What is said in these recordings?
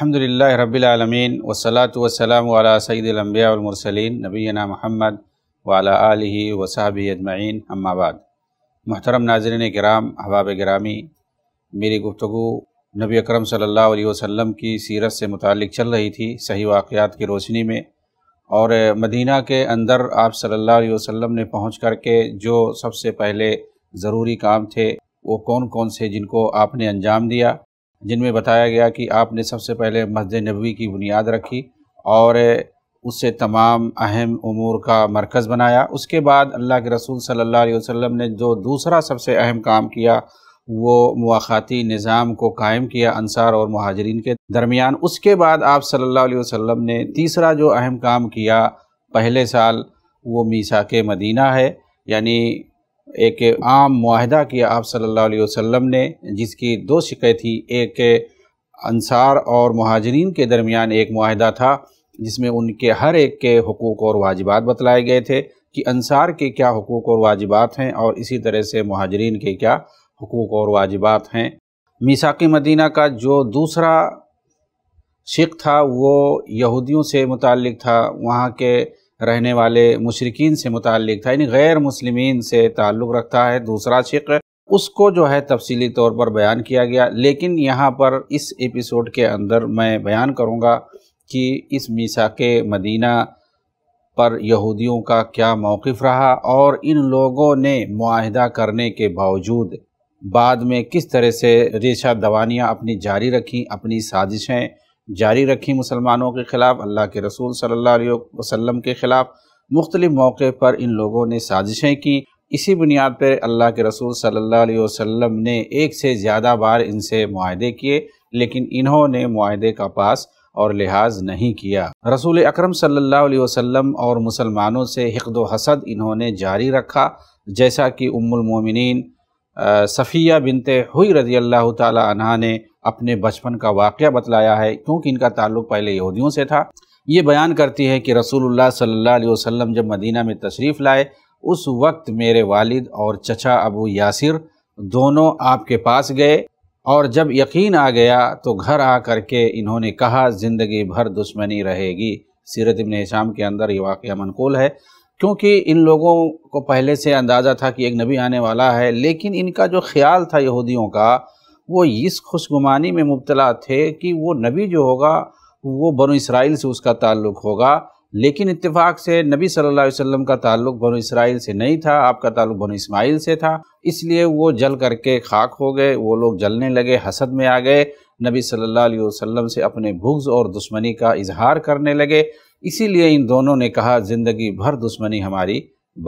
अल्हम्दुलिल्लाहि रब्बिल आलमीन वस्सलातु वस्सलामु अला सय्यिदिल अंबिया वल मुरसलीन नबीना मुहम्मद व अला आलिहि व सहबी अजमईन अम्मा बाद। मोहतरम नाज़रीन किराम, अहबाब गिरामी, मेरी गुफ्तगू नबी अकरम सल्लल्लाहु अलैहि वसल्लम की सीरत से मुताल्लिक़ चल रही थी, सही वाक़यात की रोशनी में। और मदीना के अंदर आप सल्लल्लाहु अलैहि वसल्लम ने पहुँच कर के जो सबसे पहले ज़रूरी काम थे वो कौन कौन से, जिनको आपने अंजाम दिया, जिनमें बताया गया कि आपने सबसे पहले मस्जिद नबवी की बुनियाद रखी और उससे तमाम अहम उमूर का मरकज़ बनाया। उसके बाद अल्लाह के रसूल सल्लल्लाहु अलैहि वसल्लम ने जो दूसरा सबसे अहम काम किया वो मुआखाती निज़ाम को कायम किया अंसार और मुहाजिरीन के दरमियान। उसके बाद आप सल्लल्लाहु अलैहि वसल्लम ने तीसरा जो अहम काम किया पहले साल वो मीसाके मदीना है, यानी एक आम मुआहदा किया आप सल्लल्लाहु अलैहि वसल्लम ने, जिसकी दो शिकें थी, एक अंसार और मुहाजिरीन के दरमियान एक मुआहदा था जिसमें उनके हर एक के हुकूक और वाजिबात बतलाए गए थे कि अंसार के क्या हुकूक और वाजिबात हैं और इसी तरह से मुहाजिरीन के क्या हुकूक और वाजिबात हैं। मीसाक़ मदीना का जो दूसरा शिक था वो यहूदियों से मुताल्लिक़ था, वहाँ के रहने वाले मुशरिकीन से मुताल्लिक़ था, यानी गैर मुस्लिमीन से ताल्लुक़ रखता है दूसरा शिक़। उसको जो है तफसीली तौर पर बयान किया गया, लेकिन यहाँ पर इस एपिसोड के अंदर मैं बयान करूँगा कि इस मीसाक़े मदीना पर यहूदियों का क्या मौक़िफ़ रहा और इन लोगों ने मुआहदा करने के बावजूद बाद में किस तरह से रेशा दवानियाँ अपनी जारी रखीं, अपनी साजिशें जारी रखी मुसलमानों के ख़िलाफ़, अल्लाह के रसूल सल्लल्लाहु अलैहि वसल्लम के ख़िलाफ़। मुख्तलिफ़ मौक़े पर इन लोगों ने साजिशें की। इसी बुनियाद पर अल्लाह के रसूल सल्लल्लाहु अलैहि वसल्लम ने एक से ज़्यादा बार इनसे मुआहदे किए, लेकिन इन्होंने मुआहदे का पास और लिहाज नहीं किया। रसूल अकरम सल्लल्लाहु अलैहि वसल्लम और मुसलमानों से हिक़्द व हसद इन्होंने जारी रखा, जैसा कि उम्मुल मोमिनीन सफ़िया बिनते हुई रज़ियल्लाहु ताला अन्हा ने अपने बचपन का वाक़या बतलाया है, क्योंकि इनका ताल्लुक़ पहले यहूदियों से था। ये बयान करती है कि रसूलुल्लाह सल्लल्लाहु अलैहि वसल्लम जब मदीना में तशरीफ़ लाए उस वक्त मेरे वालिद और चचा अबू यासिर दोनों आपके पास गए, और जब यकीन आ गया तो घर आ कर के इन्होंने कहा ज़िंदगी भर दुश्मनी रहेगी। सीरत इब्न हिशाम के अंदर ये वाक़या मनकूल है, क्योंकि इन लोगों को पहले से अंदाज़ा था कि एक नबी आने वाला है, लेकिन इनका जो ख्याल था यहूदियों का, वो इस खुशगुमानी में मुब्तला थे कि वो नबी जो होगा वो बनु इसराइल से उसका ताल्लुक़ होगा। लेकिन इत्तिफाक से नबी सल्लल्लाहु अलैहि वसल्लम का ताल्लुक़ बनु इसराइल से नहीं था, आपका ताल्लुक़ बनु इस्माइल से था, इसलिए वो जल करके खाक हो गए। वो लोग जलने लगे, हसद में आ गए, नबी सल्लल्लाहु अलैहि वसल्लम से अपने बुग़्ज़ और दुश्मनी का इजहार करने लगे। इसीलिए इन दोनों ने कहा ज़िंदगी भर दुश्मनी हमारी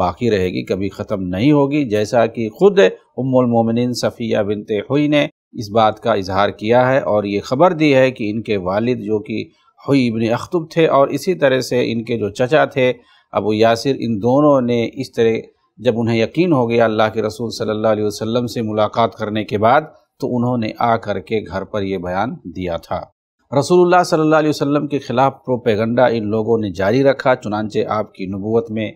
बाकी रहेगी, कभी ख़त्म नहीं होगी, जैसा कि ख़ुद उम्मुल मोमिनीन सफ़िया बिनते हुई ने इस बात का इजहार किया है और ये ख़बर दी है कि इनके वालिद जो कि हुई इब्न अख्तब थे और इसी तरह से इनके जो चचा थे अबू यासिर, इन दोनों ने इस तरह जब उन्हें यकीन हो गया अल्लाह के रसूल सल्लल्लाहु अलैहि वसल्लम से मुलाकात करने के बाद, तो उन्होंने आ कर के घर पर यह बयान दिया था। रसूलुल्लाह सल्लल्लाहु अलैहि वसल्लम के ख़िलाफ़ प्रोपेगंडा इन लोगों ने जारी रखा, चुनांचे आपकी नबूवत में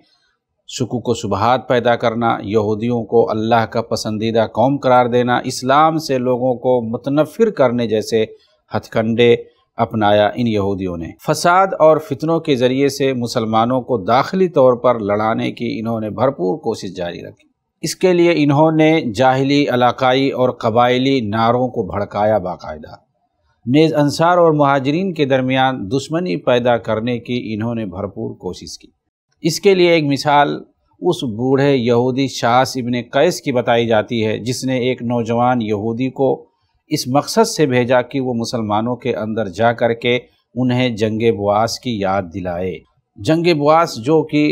शुकूक व शुबहात पैदा करना, यहूदियों को अल्लाह का पसंदीदा कौम करार देना, इस्लाम से लोगों को मुतनफ़िर करने जैसे हथकंडे अपनाया इन यहूदियों ने। फसाद और फितनों के ज़रिए से मुसलमानों को दाखिली तौर पर लड़ाने की इन्होंने भरपूर कोशिश जारी रखी। इसके लिए इन्होंने जाहिली, इलाकाई और कबायली नारों को भड़काया, बाकायदा नेज़ अंसार और मुहाजिरीन के दरमियान दुश्मनी पैदा करने की इन्होंने भरपूर कोशिश की। इसके लिए एक मिसाल उस बूढ़े यहूदी शास इब्ने कैस की बताई जाती है, जिसने एक नौजवान यहूदी को इस मकसद से भेजा कि वो मुसलमानों के अंदर जा कर के उन्हें जंगे बुआस की याद दिलाए। जंगे बुआस जो कि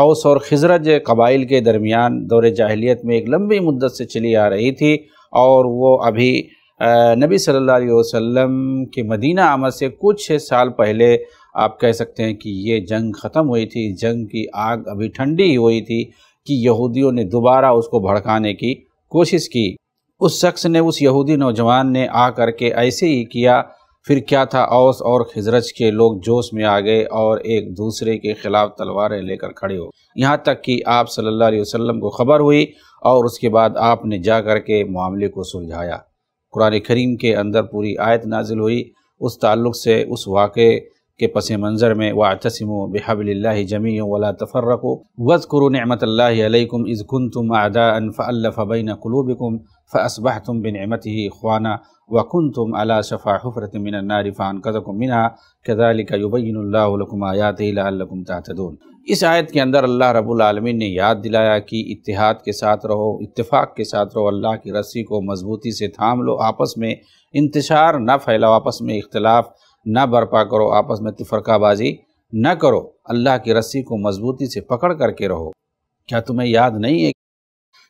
औस और खिजरज कबाइल के दरमियान दौरे जाहिलियत में एक लंबी मुद्दत से चली आ रही थी, और वो अभी नबी सल्लल्लाहु अलैहि वसल्लम के मदीना आमद से कुछ साल पहले आप कह सकते हैं कि ये जंग ख़त्म हुई थी, जंग की आग अभी ठंडी हुई थी कि यहूदियों ने दोबारा उसको भड़काने की कोशिश की। उस शख्स ने, उस यहूदी नौजवान ने आ कर के ऐसे ही किया। फिर क्या था, औस और खिजरज के लोग जोश में आ गए और एक दूसरे के ख़िलाफ़ तलवारें लेकर खड़े हो, यहाँ तक कि आप सल्लल्लाहु अलैहि वसल्लम को ख़बर हुई और उसके बाद आपने जा कर के मामले को सुलझाया। कुरान करीम के अंदर पूरी आयत नाजिल हुई, उस ताल्लुक़ से उस वाक़े के पस मंज़र में वातसिम बिहबिल्लाहि जमीअ वला तफर्रक़ू वज़्कुरू निअमतल्लाहि अलैकुम इज़ कुंतुम अअदाअन फ़अल्लफ़ बैन क़ुलूबिकुम फ़अस्बहतुम बिनिअमतिही इख़्वाना व कुंतुम अला शफ़ा हुफ़रतिन मिनन नारि फ़अनक़ज़कुम मिनहा कज़ालिका युबय्यिनुल्लाहु लकुम आयातिही लअल्लकुम तअतदून। इस आयत के अंदर अल्लाह रब्बुल आलमीन ने याद दिलाया कि इत्तिहाद के साथ रहो, इत्तिफ़ाक़ के साथ रहो, अल्लाह की रस्सी को मज़बूती से थाम लो, आपस में इंतशार ना फैलाओ, आपस में इख्तलाफ ना बर्पा करो, आपस में फ़रकाबाजी ना करो, अल्लाह की रस्सी को मज़बूती से पकड़ करके रहो। क्या तुम्हें याद नहीं है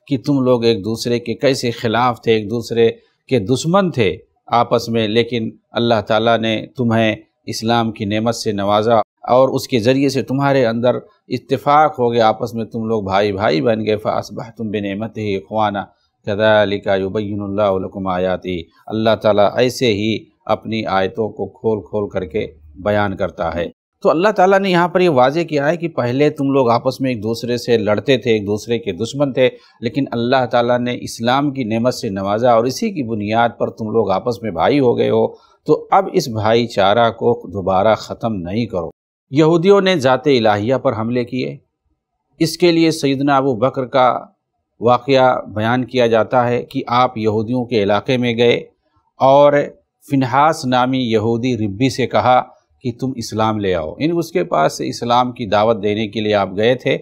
कि तुम लोग एक दूसरे के कैसे खिलाफ थे, एक दूसरे के दुश्मन थे आपस में, लेकिन अल्लाह ताला ने तुम्हें इस्लाम की नेमत से नवाजा और उसके ज़रिए से तुम्हारे अंदर इत्तिफ़ाक़ हो गया, आपस में तुम लोग भाई भाई बन गए। फ़अस्बहतुम बिनिअमतिही इख़्वाना कज़ालिका युबय्यिनुल्लाहु लकुम आयातिही। अल्लाह ताला ऐसे ही अपनी आयतों को खोल खोल करके बयान करता है। तो अल्लाह ताला ने यहाँ पर ये वाज़े किया है कि पहले तुम लोग आपस में एक दूसरे से लड़ते थे, एक दूसरे के दुश्मन थे, लेकिन अल्लाह ताला ने इस्लाम की नेमत से नवाजा और इसी की बुनियाद पर तुम लोग आपस में भाई हो गए हो। तो अब इस भाईचारा को दोबारा ख़त्म नहीं करो। यहूदियों ने ज़ाते इलाहिया पर हमले किए, इसके लिए सैयदना अबू बकर का वाक़या बयान किया जाता है कि आप यहूदियों के इलाके में गए और फिनहास नामी यहूदी रिब्बी से कहा कि तुम इस्लाम ले आओ। यानी उसके पास से इस्लाम की दावत देने के लिए आप गए थे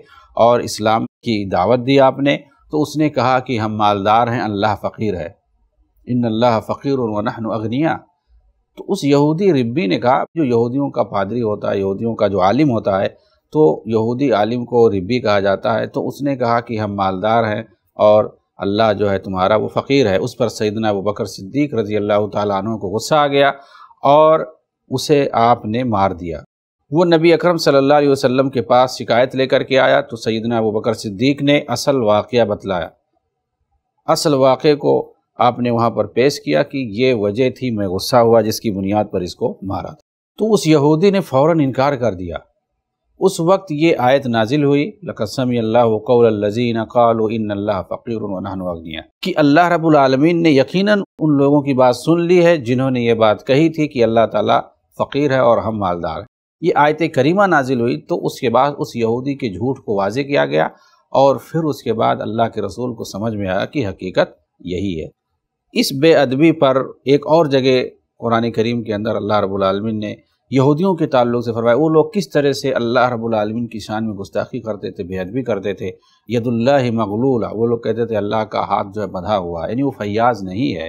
और इस्लाम की दावत दी आपने, तो उसने कहा कि हम मालदार हैं, अल्लाह फ़कीर है, इन्नल्लाह फ़कीरुन व नहनु अगनिया। तो उस यहूदी रिब्बी ने कहा, जो यहूदियों का पादरी होता है, यहूदियों का जो आलिम होता है, तो यहूदी आलिम को रिब्बी कहा जाता है, तो उसने कहा कि हम मालदार हैं और अल्लाह जो है तुम्हारा वो फ़कीर है। उस पर सैयदना अबू बकर सिद्दीक़ रज़ी अल्लाह ताला अन्हु को गुस्सा आ गया और उसे आपने मार दिया। वो नबी अकरम सल्लल्लाहु अलैहि वसल्लम के पास शिकायत लेकर के आया, तो सैयदना अबू बकर सिद्दीक़ ने असल वाक़या बतलाया। असल वाक़े को आपने वहाँ पर पेश किया कि ये वजह थी, मैं गुस्सा हुआ जिसकी बुनियाद पर इसको मारा था। तो उस यहूदी ने फ़ौरन इनकार कर दिया। उस वक्त ये आयत नाजिल हुई, लक़द समिअल्लाहु क़ौलल्लज़ीना क़ालू इन्नल्लाह फ़क़ीरुन व नहनु अग़निया, कि अल्लाह रब्बुल आलमीन ने यकीनन उन लोगों की बात सुन ली है जिन्होंने ये बात कही थी कि अल्लाह ताला फ़कीर है और हम मालदार हैं। ये आयत करीमा नाजिल हुई तो उसके बाद उस यहूदी के झूठ को वाज़े किया गया और फिर उसके बाद अल्लाह के रसूल को समझ में आया कि हकीकत यही है। इस बेअदबी पर एक और जगह कुरान करीम के अंदर अल्लाह रब्बुल आलमीन ने यहूदियों के ताल्लुक़ से फरमाया, वो लोग किस तरह से अल्लाह रब्बुल आलमीन की शान में गुस्ताखी करते थे, बेअदबी करते थे। यदुल्लाहि मग़लूला, वो लोग कहते थे अल्लाह का हाथ जो है बंधा हुआ, यानी वो फैयाज़ नहीं है।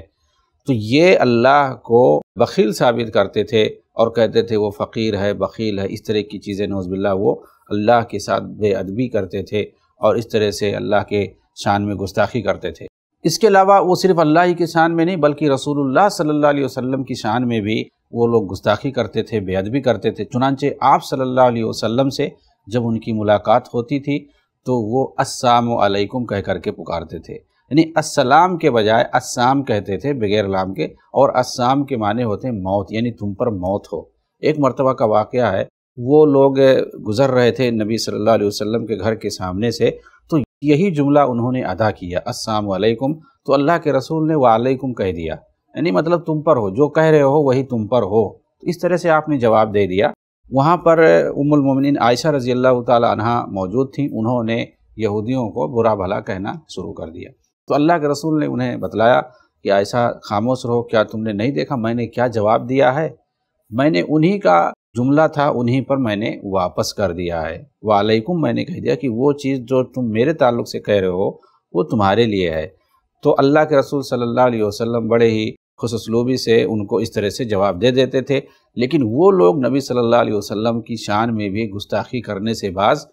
तो ये अल्लाह को बख़ील साबित करते थे और कहते थे वो फ़कीर है, बख़ील है, इस तरह की चीज़ें नौज़बिल्ला। वो अल्लाह के साथ बेअदबी करते थे और इस तरह से अल्लाह के शान में गुस्ताखी करते थे। इसके अलावा वो सिर्फ़ अल्लाह ही की शान में नहीं बल्कि रसूलुल्लाह सल्लल्लाहु अलैहि वसल्लम की शान में भी वो लोग गुस्ताखी करते थे, बेअदबी करते थे। चुनांचे आप सल्लल्लाहु अलैहि वसल्लम से जब उनकी मुलाकात होती थी तो वो अस्सलामु अलैकुम कह करके पुकारते थे, यानी अस्सलाम के बजाय अस्साम कहते थे बगैर लाम के। और अस्साम के माने होते हैं मौत, यानी तुम पर मौत हो। एक मरतबा का वाक़या है, वो लोग गुज़र रहे थे नबी सल्लल्लाहु अलैहि वसल्लम के घर के सामने से, तो यही जुमला उन्होंने अदा किया, अस्सलामु अलैकुम। तो अल्लाह के रसूल ने वालेकुम कह दिया, यानी मतलब तुम पर हो, जो कह रहे हो वही तुम पर हो। इस तरह से आपने जवाब दे दिया। वहाँ पर उम्मुल मोमिनीन आयशा रज़ी अल्लाह ताला अन्हा मौजूद थीं, उन्होंने यहूदियों को बुरा भला कहना शुरू कर दिया। तो अल्लाह के रसूल ने उन्हें बतलाया कि आयशा खामोश रहो, क्या तुमने नहीं देखा मैंने क्या जवाब दिया है? मैंने उन्हीं का जुमला था, उन्हीं पर मैंने वापस कर दिया है। वालेकुम मैंने कह दिया कि वो चीज़ जो तुम मेरे ताल्लुक़ से कह रहे हो वो तुम्हारे लिए है। तो अल्लाह के रसूल सल्लल्लाहु अलैहि वसल्लम बड़े ही खुशअस्लूबी से उनको इस तरह से जवाब दे देते थे, लेकिन वो लोग नबी सल्लल्लाहु अलैहि वसल्लम की शान में भी गुस्ताखी करने से बाज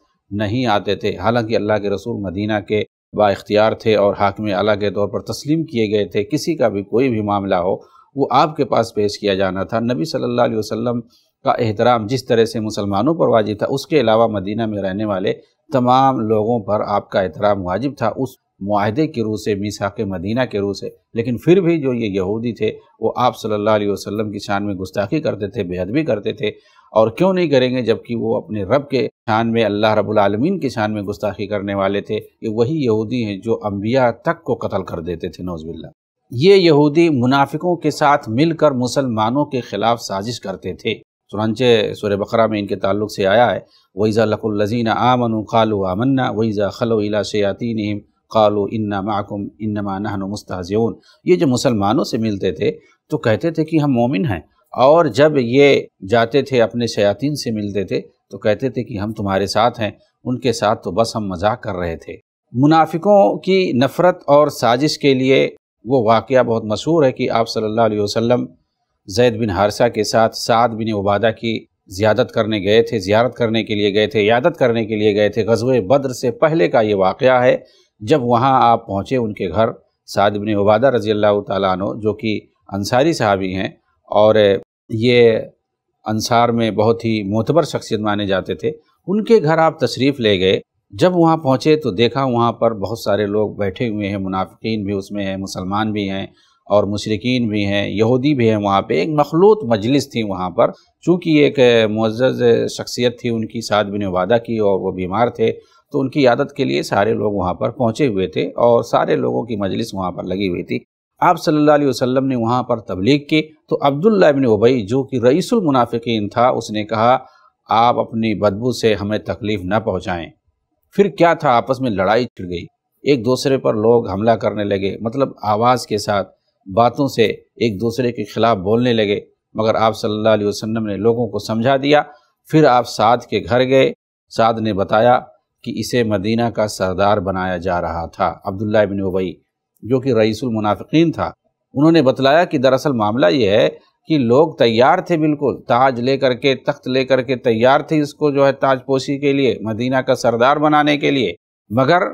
नहीं आते थे। हालांकि अल्लाह के रसूल मदीना के बाइख्तियार थे और हाकिम आला के तौर पर तस्लीम किए गए थे। किसी का भी कोई भी मामला हो वो आपके पास पेश किया जाना था। नबी सल्लल्लाहु अलैहि वसल्लम का एहतराम जिस तरह से मुसलमानों पर वाजिब था, उसके अलावा मदीना में रहने वाले तमाम लोगों पर आपका एहतराम वाजिब था, उस मुआहदे के रूह से, मीसाक़े मदीना के रूह से। लेकिन फिर भी जो ये यहूदी थे वो आप सल्लल्लाहु अलैहि वसल्लम की शान में गुस्ताखी करते थे, बेअदबी करते थे। और क्यों नहीं करेंगे, जबकि वो अपने रब के शान में, अल्लाह रब्बुल आलमीन की शान में गुस्ताखी करने वाले थे। ये वही यहूदी हैं जो अम्बिया तक को कत्ल कर देते थे, नौज़बिल्ला। ये यहूदी मुनाफिकों के साथ मिलकर मुसलमानों के खिलाफ साजिश करते थे। चुनांचे सूरह बकरा में इनके ताल्लुक से आया है, वइज़ा लक़ुल लज़ीना आमनू क़ालू आमन्ना वइज़ा ख़लौ इला शयातीनिहिम क़ालू इन्ना मअकुम इन्नमा नहनु मुस्तहज़िऊन। ये जो मुसलमानों से मिलते थे तो कहते थे कि हम मोमिन हैं, और जब ये जाते थे अपने शयातीन से मिलते थे तो कहते थे कि हम तुम्हारे साथ हैं, उनके साथ तो बस हम मजाक कर रहे थे। मुनाफिकों की नफ़रत और साजिश के लिए वो वाक़या बहुत मशहूर है कि आप सल्लल्लाहु अलैहि वसल्लम ज़ैद बिन हारसा के साथ साद बिन उबादा की ज़ियारत करने के लिए गए थे, यादत करने के लिए गए थे। ग़ज़वे बद्र से पहले का ये वाक़या है। जब वहाँ आप पहुँचे उनके घर, साद बिन उबादा रज़ी अल्लाह तआला अन्हु जो कि अंसारी साहबी हैं और ये अंसार में बहुत ही मोतबर शख्सियत माने जाते थे, उनके घर आप तशरीफ़ ले गए। जब वहाँ पहुँचे तो देखा वहाँ पर बहुत सारे लोग बैठे हुए हैं, मुनाफिकीन भी उसमें हैं, मुसलमान भी हैं और मुशरिकीन भी हैं, यहूदी भी हैं। वहाँ पे एक मखलूत मजलिस थी। वहाँ पर चूँकि एक मुअज़्ज़ज़ शख्सियत थी उनकी, साद बिन उबादा की, और वो बीमार थे तो उनकी यादत के लिए सारे लोग वहाँ पर पहुँचे हुए थे और सारे लोगों की मजलिस वहाँ पर लगी हुई थी। आप सल्लल्लाहु अलैहि वसल्लम ने वहाँ पर तबलीग की तो अब्दुल्लाह इब्ने उबई जो कि रईसुल मुनाफिकीन था, उसने कहा आप अपनी बदबू से हमें तकलीफ़ न पहुँचाएँ। फिर क्या था, आपस में लड़ाई छिड़ गई, एक दूसरे पर लोग हमला करने लगे, मतलब आवाज़ के साथ बातों से एक दूसरे के ख़िलाफ़ बोलने लगे। मगर आप सल्लल्लाहु अलैहि वसल्लम ने लोगों को समझा दिया। फिर आप साद के घर गए। साद ने बताया कि इसे मदीना का सरदार बनाया जा रहा था, अब्दुल्लाह इब्ने उबई जो कि रईसुल मुनाफिकीन था। उन्होंने बतलाया कि दरअसल मामला ये है कि लोग तैयार थे, बिल्कुल ताज लेकर के, तख्त लेकर के तैयार थे इसको जो है ताजपोशी के लिए, मदीना का सरदार बनाने के लिए, मगर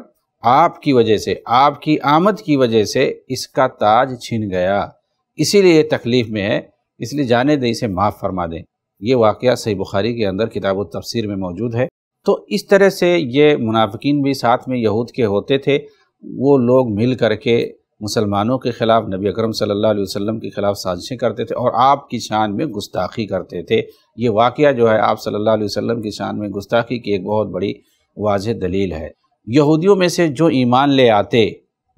आपकी वजह से, आपकी आमद की वजह से इसका ताज छीन गया, इसीलिए तकलीफ़ में है, इसलिए जाने दें, इसे माफ़ फरमा दें। ये वाक़या सही बुखारी के अंदर किताबुत तफसीर में मौजूद है। तो इस तरह से ये मुनाफिकीन भी साथ में यहूद के होते थे, वो लोग मिल करके मुसलमानों के ख़िलाफ़, नबी अकरम सल्लल्लाहु अलैहि वसल्लम के ख़िलाफ़ साजिशें करते थे और आप की शान में गुस्ताखी करते थे। ये वाक़या जो है आप सल्लल्लाहु अलैहि वसल्लम की शान में गुस्ताखी की एक बहुत बड़ी वाज़ेह दलील है। यहूदियों में से जो ईमान ले आते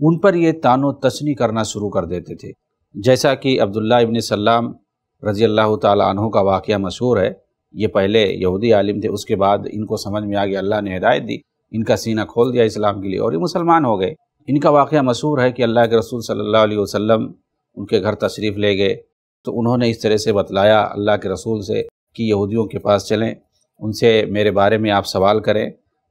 उन पर ये तानो तशनी करना शुरू कर देते थे, जैसा कि अब्दुल्लाह इब्ने सल्लाम रज़ी अल्लाह तआला अन्हु का वाक़या मशहूर है। ये पहले यहूदी आलिम थे, उसके बाद इनको समझ में आ गया, अल्लाह ने हिदायत दी, इनका सीना खोल दिया इस्लाम के लिए और ये मुसलमान हो गए। इनका वाक़या मशहूर है कि अल्लाह के रसूल सल्लल्लाहु अलैहि वसल्लम उनके घर तशरीफ़ ले गए तो उन्होंने इस तरह से बतलाया अल्लाह के रसूल से कि यहूदियों के पास चलें, उनसे मेरे बारे में आप सवाल करें,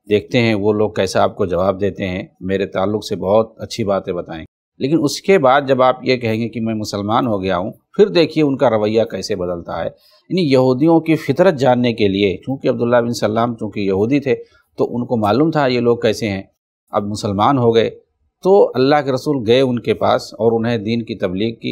देखते हैं वो लोग कैसा आपको जवाब देते हैं, मेरे ताल्लुक़ से बहुत अच्छी बातें बताएं। लेकिन उसके बाद जब आप ये कहेंगे कि मैं मुसलमान हो गया हूँ, फिर देखिए उनका रवैया कैसे बदलता है। यानी यहूदियों की फितरत जानने के लिए, चूँकि अब्दुल्लाह बिन सल्लाम चूँकि यहूदी थे तो उनको मालूम था ये लोग कैसे हैं। अब मुसलमान हो गए तो अल्लाह के रसूल गए उनके पास और उन्हें दीन की तबलीग की,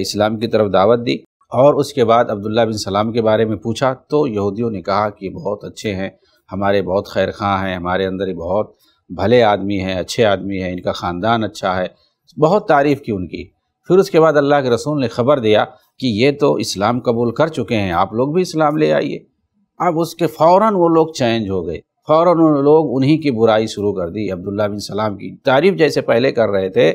इस्लाम की तरफ दावत दी और उसके बाद अब्दुल्लाह बिन सलाम के बारे में पूछा तो यहूदियों ने कहा कि बहुत अच्छे हैं, हमारे बहुत खैर खां हैं, हमारे अंदर ये बहुत भले आदमी हैं, अच्छे आदमी हैं, इनका ख़ानदान अच्छा है, बहुत तारीफ़ की उनकी। फिर उसके बाद अल्लाह के रसूल ने ख़बर दिया कि ये तो इस्लाम कबूल कर चुके हैं, आप लोग भी इस्लाम ले आइए। अब उसके फ़ौरन वो लोग चेंज हो गए, फ़ौरन लोग उन्हीं की बुराई शुरू कर दी। अब्दुल्लाह बिन सलाम की तारीफ़ जैसे पहले कर रहे थे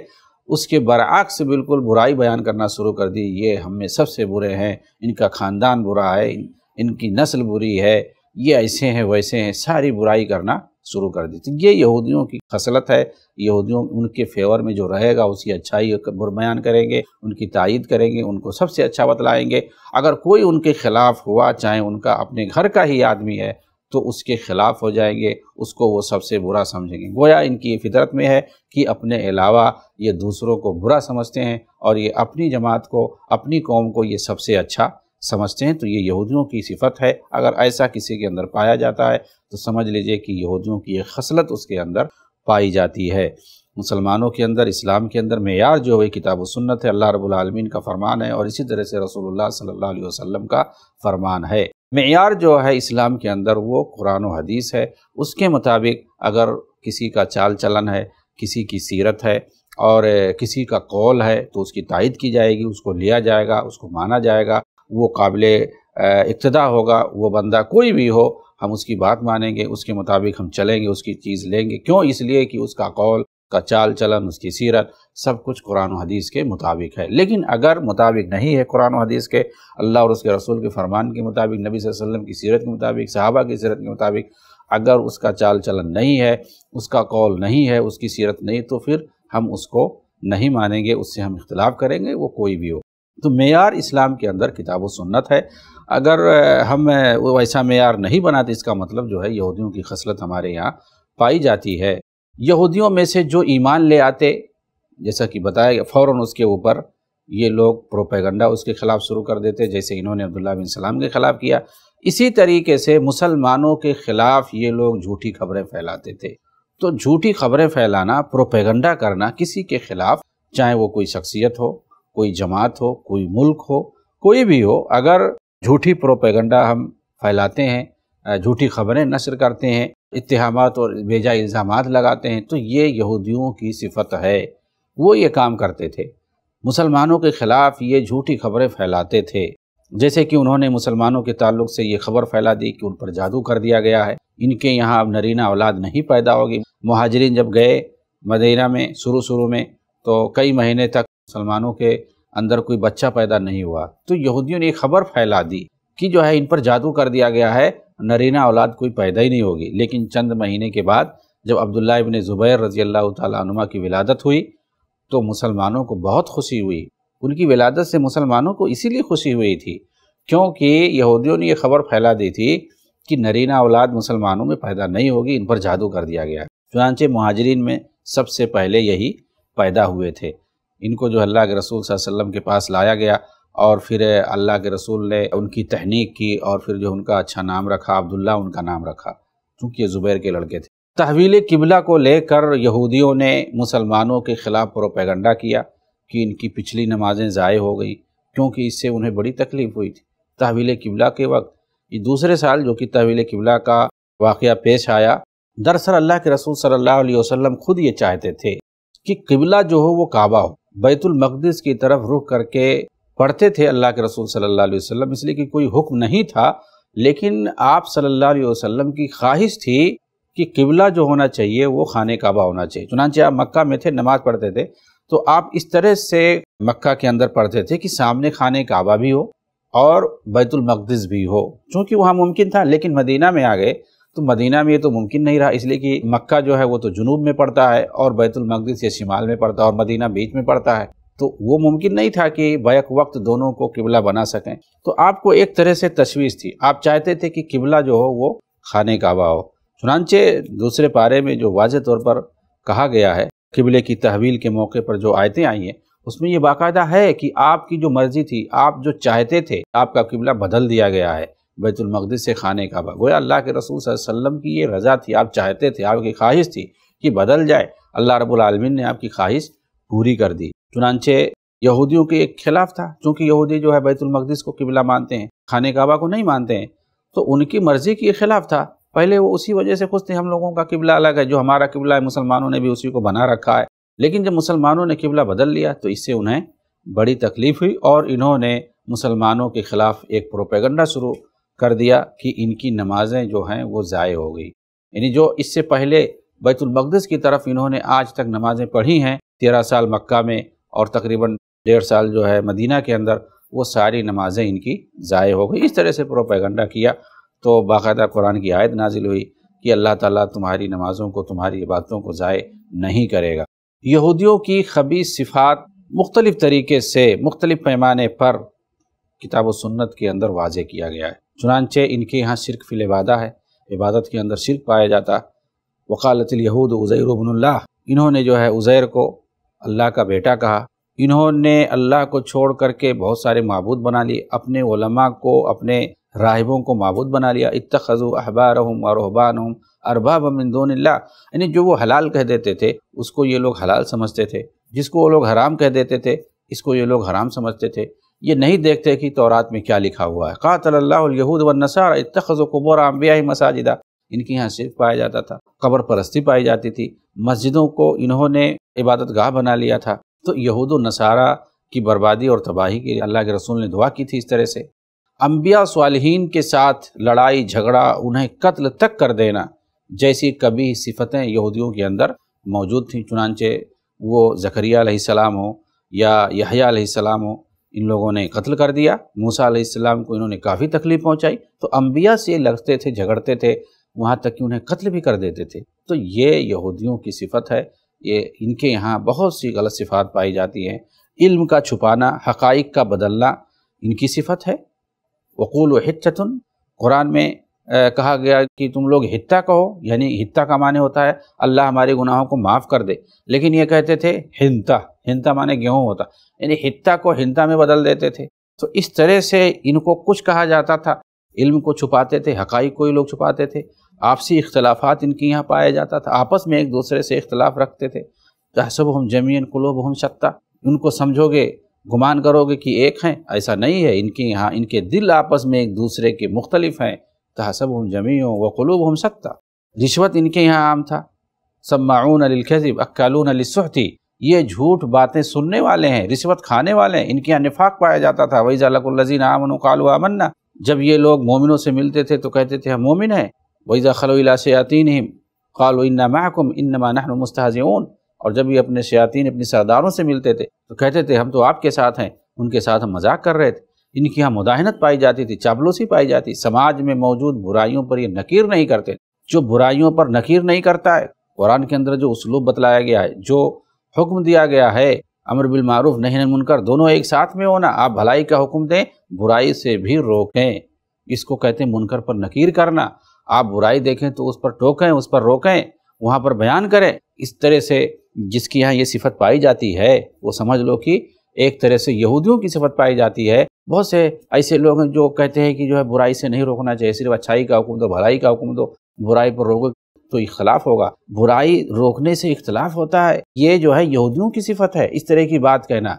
उसके बरअक्स बिल्कुल बुराई बयान करना शुरू कर दी, ये हम में सबसे बुरे हैं, इनका ख़ानदान बुरा है, इनकी नस्ल बुरी है, ये ऐसे हैं वैसे हैं, सारी बुराई करना शुरू कर दी। तो ये यहूदियों की खसलत है, यहूदियों उनके फेवर में जो रहेगा उसकी अच्छाई बयान करेंगे, उनकी तायीद करेंगे, उनको सबसे अच्छा बतलाएँगे। अगर कोई उनके ख़िलाफ़ हुआ, चाहे उनका अपने घर का ही आदमी है, तो उसके ख़िलाफ़ हो जाएंगे, उसको वो सबसे बुरा समझेंगे। गोया इनकी ये फितरत में है कि अपने अलावा ये दूसरों को बुरा समझते हैं और ये अपनी जमात को, अपनी कौम को ये सबसे अच्छा समझते हैं। तो ये यहूदियों की सिफत है। अगर ऐसा किसी के अंदर पाया जाता है तो समझ लीजिए कि यहूदियों की ये खसलत उसके अंदर पाई जाती है। मुसलमानों के अंदर, इस्लाम के अंदर मेयार जो है किताब व सुन्नत है, अल्लाह रब्बुल आलमीन का फ़रमान है और इसी तरह से रसूलुल्लाह सल्लल्लाहु अलैहि वसल्लम का फ़रमान है। मेयार जो है इस्लाम के अंदर वो कुरान और हदीस है। उसके मुताबिक अगर किसी का चाल चलन है, किसी की सीरत है और किसी का कौल है तो उसकी तायीद की जाएगी, उसको लिया जाएगा, उसको माना जाएगा, वो काबिले इक्तदा होगा। वो बंदा कोई भी हो, हम उसकी बात मानेंगे, उसके मुताबिक हम चलेंगे, उसकी चीज़ लेंगे। क्यों? इसलिए कि उसका कौल, का चाल चलन, उसकी सीरत, सब कुछ कुरान और हदीस के मुताबिक है। लेकिन अगर मुताबिक नहीं है कुरान और हदीस के, अल्लाह और उसके रसूल के फरमान के मुताबिक, नबी सल्लल्लाहु अलैहि वसल्लम की सीरत के मुताबिक, सहाबा की सीरत के मुताबिक अगर उसका चाल चलन नहीं है, उसका कौल नहीं है, उसकी सीरत नहीं, तो फिर हम उसको नहीं मानेंगे, उससे हम इख्तिलाफ़ करेंगे, वो कोई भी हो। तो मेयार इस्लाम के अंदर किताब व सुन्नत है। अगर हम वैसा मेयार नहीं बनाते, इसका मतलब जो है यहूदियों की खसलत हमारे यहाँ पाई जाती है। यहूदियों में से जो ईमान ले आते, जैसा कि बताया गया, फ़ौरन उसके ऊपर ये लोग प्रोपेगंडा उसके ख़िलाफ़ शुरू कर देते, जैसे इन्होंने अब्दुल्लाह बिन सलाम के ख़िलाफ़ किया। इसी तरीके से मुसलमानों के ख़िलाफ़ ये लोग झूठी खबरें फैलाते थे। तो झूठी खबरें फैलाना, प्रोपेगंडा करना किसी के ख़िलाफ़, चाहे वो कोई शख्सियत हो, कोई जमात हो, कोई मुल्क हो, कोई भी हो, अगर झूठी प्रोपेगंडा हम फैलाते हैं, झूठी खबरें नशर करते हैं, इत्तेहामात और बेजा इल्ज़ामात लगाते हैं, तो ये यहूदियों की सिफत है। वो ये काम करते थे, मुसलमानों के ख़िलाफ़ ये झूठी खबरें फैलाते थे। जैसे कि उन्होंने मुसलमानों के ताल्लुक़ से ये खबर फैला दी कि उन पर जादू कर दिया गया है, इनके यहाँ अब नरीना औलाद नहीं पैदा होगी। मुहाजिरीन जब गए मदीना में शुरू में, तो कई महीने तक मुसलमानों के अंदर कोई बच्चा पैदा नहीं हुआ। तो यहूदियों ने खबर फैला दी कि जो है इन पर जादू कर दिया गया है, नरीना औलाद कोई पैदा ही नहीं होगी। लेकिन चंद महीने के बाद जब अब्दुल्लाह इब्ने ज़ुबैर रज़ियल्लाहु तआला अन्हुमा की विलादत हुई, तो मुसलमानों को बहुत खुशी हुई। उनकी विलादत से मुसलमानों को इसीलिए खुशी हुई थी क्योंकि यहूदियों ने यह खबर फैला दी थी कि नरीना औलाद मुसलमानों में पैदा नहीं होगी, इन पर जादू कर दिया गया। चुनांचे मुहाजिरीन में सबसे पहले यही पैदा हुए थे। इनको जो अल्लाह के रसूल सल्लल्लाहु अलैहि वसल्लम के पास लाया गया और फिर अल्लाह के रसूल ने उनकी तहनीक की और फिर जो उनका अच्छा नाम रखा, अब्दुल्ला उनका नाम रखा, क्योंकि ये ज़ुबैर के लड़के थे। तहवील किबला को लेकर यहूदियों ने मुसलमानों के ख़िलाफ़ प्रोपेगंडा किया कि इनकी पिछली नमाज़ें ज़ाय हो गई, क्योंकि इससे उन्हें बड़ी तकलीफ़ हुई थी। तहवील किबला के वक्त ये दूसरे साल जो कि तहवील किबला का वाक़या पेश आया, दरअसल अल्लाह के रसूल सल्लल्लाहु अलैहि वसल्लम खुद ये चाहते थे कि किबला जो हो वो काबा हो। बैतुलमक़दिस की तरफ रुख करके पढ़ते थे अल्लाह के रसूल सल्लल्लाहु अलैहि वसल्लम, इसलिए कि कोई हुक्म नहीं था, लेकिन आप सल्लल्लाहु अलैहि वसल्लम की ख्वाहिश थी कि किबला जो होना चाहिए वो खाने काबा होना चाहिए। चुनांचे आप मक्का में थे, नमाज़ पढ़ते थे, तो आप इस तरह से मक्का के अंदर पढ़ते थे कि सामने खाने काबा भी हो और बैतुलमक़दिस भी हो, चूँकि वहाँ मुमकिन था। लेकिन मदीना में आ गए तो मदीना में ये तो मुमकिन नहीं रहा, इसलिए कि मक्का जो है वो तो जुनूब में पड़ता है और बैतुलमक़दिस ये शिमाल में पड़ता है और मदीना बीच में पड़ता है, तो वो मुमकिन नहीं था कि बैक वक्त दोनों को किबला बना सकें। तो आपको एक तरह से तशवीश थी, आप चाहते थे कि किबला जो हो वो खाने काबा हो। चुनांचे दूसरे पारे में जो वाज़े तौर पर कहा गया है, किबले की तहवील के मौके पर जो आयतें आई हैं उसमें ये बाकायदा है कि आपकी जो मर्ज़ी थी, आप जो चाहते थे, आपका किबला बदल दिया गया है बैतुलमक़दिस से खाने काबा। गोया अल्लाह के रसूल सल्लल्लाहु अलैहि वसल्लम की ये रज़ा थी, आप चाहते थे, आपकी ख्वाहिश थी कि बदल जाए। अल्लाह रब्बुल आलमीन ने आपकी ख्वाहिश पूरी कर दी। चुनांचे यहूदियों के एक खिलाफ था, क्योंकि यहूदी जो है बैतुलमक़दिस को किबला मानते हैं, खाने काबा को नहीं मानते हैं, तो उनकी मर्ज़ी के खिलाफ था। पहले वो उसी वजह से खुश थे, हम लोगों का किबला अलग है, जो हमारा किबला है मुसलमानों ने भी उसी को बना रखा है। लेकिन जब मुसलमानों ने किबला बदल लिया तो इससे उन्हें बड़ी तकलीफ़ हुई और इन्होंने मुसलमानों के ख़िलाफ़ एक प्रोपेगंडा शुरू कर दिया कि इनकी नमाज़ें जो हैं वो ज़ाय हो गई। यानी जो इससे पहले बैतुलमक़दिस की तरफ इन्होंने आज तक नमाज़ें पढ़ी हैं, 13 साल मक्का में और तकरीबन 1.5 साल जो है मदीना के अंदर, वो सारी नमाज़ें इनकी ज़ाय हो गई। इस तरह से प्रोपेगंडा किया तो बाकायदा कुरान की आयत नाजिल हुई कि अल्लाह ताला तुम्हारी नमाज़ों को, तुम्हारी इबादतों को ज़ाय नहीं करेगा। यहूदियों की खबीस सिफात मुख्तलिफ़ तरीके से, मुख्तलिफ़ पैमाने पर किताब व सुन्नत के अंदर वाज़े किया गया है। चुनांचे इनके यहाँ शिर्क फिल इबादा है, इबादत के अंदर शिर्क पाया जाता। वक़ालतिल यहूद उज़ैर इब्नुल्लाह, इन्होंने जो है उज़ैर को अल्लाह का बेटा कहा। इन्होंने अल्लाह को छोड़ करके बहुत सारे माबूद बना लिए, अपने उलमा को, अपने राहिबों को माबूद बना लिया। इत्तखज़ू अहबारहुम व रुहबानहुम अरबाबा मिन दूनिल्लाह, यानी जो वो हलाल कह देते थे उसको ये लोग हलाल समझते थे, जिसको वो लोग हराम कह देते थे इसको ये लोग हराम समझते थे। ये नहीं देखते कि तौरात में क्या लिखा हुआ है। क़ातलल्लाहुल यहूद वन नसारा इत्तखज़ू क़ुबूर अंबियाहिम मसाजिदा, इनके यहाँ शिर्क पाया जाता था, कब्र परस्ती पाई जाती थी, मस्जिदों को इन्होंने इबादत गाह बना लिया था। तो यहूद और नसारा की बर्बादी और तबाही के लिए अल्लाह के रसूल ने दुआ की थी। इस तरह से अंबिया सालिहीन के साथ लड़ाई झगड़ा, उन्हें कत्ल तक कर देना जैसी कभी सिफतें यहूदियों के अंदर मौजूद थी। चुनांचे वो ज़करिया अलैहिस्सलाम हो या यहया अलैहिस्सलाम हो, इन लोगों ने कत्ल कर दिया। मूसा अलैहिस्सलाम को इन्होंने काफ़ी तकलीफ़ पहुंचाई, तो अंबिया से लड़ते थे, झगड़ते थे, वहाँ तक कि उन्हें कत्ल भी कर देते थे। तो ये यहूदियों की सिफत है, ये इनके यहाँ बहुत सी गलत सिफात पाई जाती हैं। इल्म का छुपाना, हक़ाइक़ का बदलना इनकी सिफत है। वक़ूलु हित्ततुन, कुरान में कहा गया कि तुम लोग हित्ता कहो, यानी हित्ता का माने होता है अल्लाह हमारे गुनाहों को माफ़ कर दे, लेकिन ये कहते थे हिंता, हिंता माने गेहूँ होता, यानी हित्ता को हिंता में बदल देते थे। तो इस तरह से इनको कुछ कहा जाता था, इल्म को छुपाते थे, हक़ाइक़ को ही लोग छुपाते थे। आपसी इख्तलाफात इनके यहाँ पाया जाता था, आपस में एक दूसरे से इख्तलाफ रखते थे। तहसबुहुम जमीअन कुलूबुहुम शत्ता, उनको समझोगे, गुमान करोगे कि एक हैं, ऐसा नहीं है। इनके यहाँ इनके दिल आपस में एक दूसरे के मुख्तलिफ हैं। तहसबुहुम जमीअन व कुलूबुहुम शत्ता। रिश्वत इनके यहाँ आम था। सम्माऊन लिलकज़िब अक्कालून लिस्सुहती, ये झूठ बातें सुनने वाले हैं, रिश्वत खाने वाले हैं। इनके यहाँ निफाक पाया जाता था। वइज़ा लक़ुल्लज़ीना आमनू क़ालू आमन्ना, जब ये लोग मोमिनों से मिलते थे तो कहते थे हम मोमिन हैं। वइज़ा ख़लऊ इला शयातीनिहिम क़ालू इन्ना मअकुम इन्नमा नहनु मुस्तहज़िऊन, और जब ये अपने शयातीन अपने सरदारों से मिलते थे तो कहते थे हम तो आपके साथ हैं, उनके साथ हम मजाक कर रहे थे। इनकी यहाँ मुदाहनत पाई जाती थी, चापलूसी पाई जाती। समाज में मौजूद बुराइयों पर ये नकीर नहीं करते। जो बुराइयों पर नकीर नहीं करता है, कुरान के अंदर जो उसलूब बतलाया गया है, जो हुक्म दिया गया है, अमर बिल मारूफ नही अनिल मुनकर, दोनों एक साथ में होना। आप भलाई का हुक्म दें, बुराई से भी रोकें, इसको कहते हैं मुनकर पर नकीर करना। आप बुराई देखें तो उस पर टोकें, उस पर रोकें, वहाँ पर बयान करें। इस तरह से जिसकी यहाँ ये सिफत पाई जाती है, वो समझ लो कि एक तरह से यहूदियों की सिफत पाई जाती है। बहुत से ऐसे लोग हैं जो कहते हैं कि जो है बुराई से नहीं रोकना चाहिए, सिर्फ अच्छाई का हुक्म दो, भलाई का हुक्म दो, बुराई पर रोको तो इख्तलाफ होगा। बुराई रोकने से इख्तलाफ होता है, ये जो है यहूदियों की सिफत है। इस तरह की बात कहना,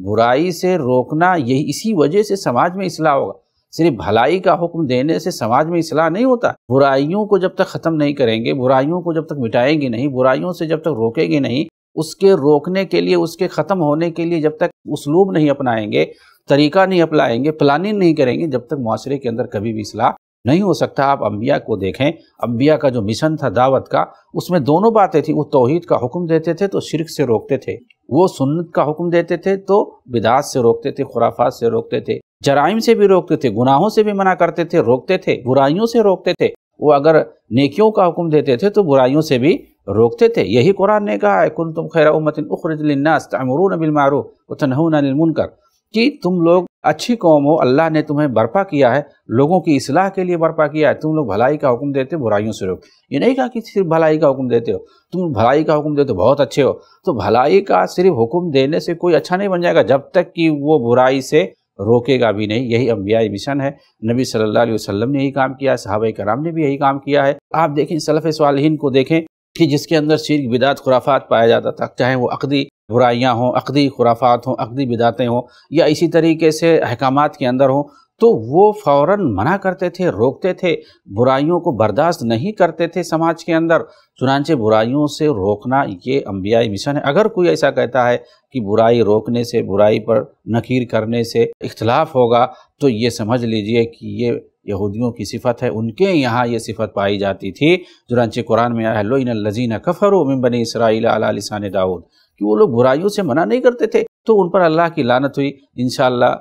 बुराई से रोकना, यही इसी वजह से समाज में इस्लाह होगा। सिर्फ भलाई का हुक्म देने से समाज में इस्लाह नहीं होता। बुराइयों को जब तक ख़त्म नहीं करेंगे, बुराइयों को जब तक मिटाएंगे नहीं, बुराइयों से जब तक रोकेंगे नहीं, उसके रोकने के लिए, उसके ख़त्म होने के लिए जब तक उसलूब नहीं अपनाएंगे, तरीका नहीं अपनाएंगे, प्लानिंग नहीं करेंगे, जब तक माशरे के अंदर कभी भी इस्लाह नहीं हो सकता। आप अम्बिया को देखें, अम्बिया का जो मिशन था दावत का, उसमें दोनों बातें थी। वो तौहीद का हुक्म देते थे तो शिरक से रोकते थे, वो सुन्नत का हुक्म देते थे तो बिदात से रोकते थे, खुराफात से रोकते थे, जराइम से भी रोकते थे, गुनाहों से भी मना करते थे, रोकते थे, बुराइयों से रोकते थे। वो अगर नेकियों का हुक्म देते थे तो बुराइयों से भी रोकते थे। यही कुरान ने कहा है, कुंतुम खैरा उम्मतिन उखरिजत लिन्नास तअमुरूना बिल मारूफ व तनहूना अनिल मुनकर, कि तुम लोग अच्छी कौम हो, अल्लाह ने तुम्हें बर्पा किया है, लोगों की इस्लाह के लिए बर्पा किया है। तुम लोग भलाई का हुक्म देते हो, बुराइयों से रोक। ये नहीं कहा कि सिर्फ भलाई का हुक्म देते हो, तुम भलाई का हुक्म देते हो, बहुत अच्छे हो। तो भलाई का सिर्फ हुक्म देने से कोई अच्छा नहीं बन जाएगा, जब तक कि वो बुराई से रोकेगा भी नहीं। यही अम्बियाई मिशन है। नबी सल्लल्लाहु अलैहि वसल्लम ने यही काम किया है, सहाबाए कराम ने भी यही काम किया है। आप देखें सलफ़े सालिहीन को देखें कि जिसके अंदर शिर्क, बिदात, खुराफात पाया जाता था, चाहे वो अक़दी बुराइयाँ हों, अक़दी खुराफात हों, अक़दी बिदातें हों, या इसी तरीके से अहकामात के अंदर हों, तो वो फ़ौरन मना करते थे, रोकते थे, बुराइयों को बर्दाश्त नहीं करते थे समाज के अंदर। चुनांचे बुराइयों से रोकना ये अम्बियाई मिशन है। अगर कोई ऐसा कहता है कि बुराई रोकने से, बुराई पर नकीर करने से इख्तलाफ होगा, तो ये समझ लीजिए कि ये यहूदियों की सिफत है। उनके यहाँ ये सिफत पाई जाती थी। चुनांचे कुरान में आया, लज़ीना कफ़रू मिन बनी इसराईल अला लिसान दाऊद, कि वो लोग बुराइयों से मना नहीं करते थे, तो उन पर अल्लाह की लानत हुई। इंशाअल्लाह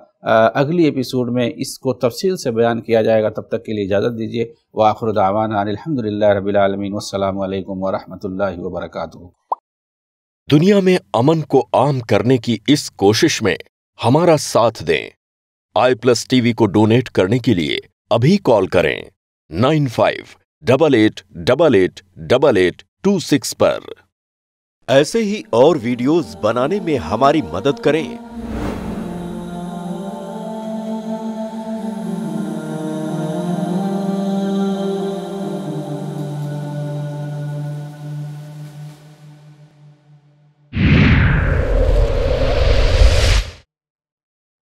अगली एपिसोड में इसको तफसील से बयान किया जाएगा। तब तक के लिए इजाज़त दीजिए। व आखिर दावाना अल्हम्दुलिल्लाह रब्बिल आलमीन, वस्सलामु अलैकुम व रहमतुल्लाहि व बरकातुहू। दुनिया में अमन को आम करने की इस कोशिश में हमारा साथ दें। iPlus TV को डोनेट करने के लिए अभी कॉल करें 9588888826 पर। ऐसे ही और वीडियोस बनाने में हमारी मदद करें।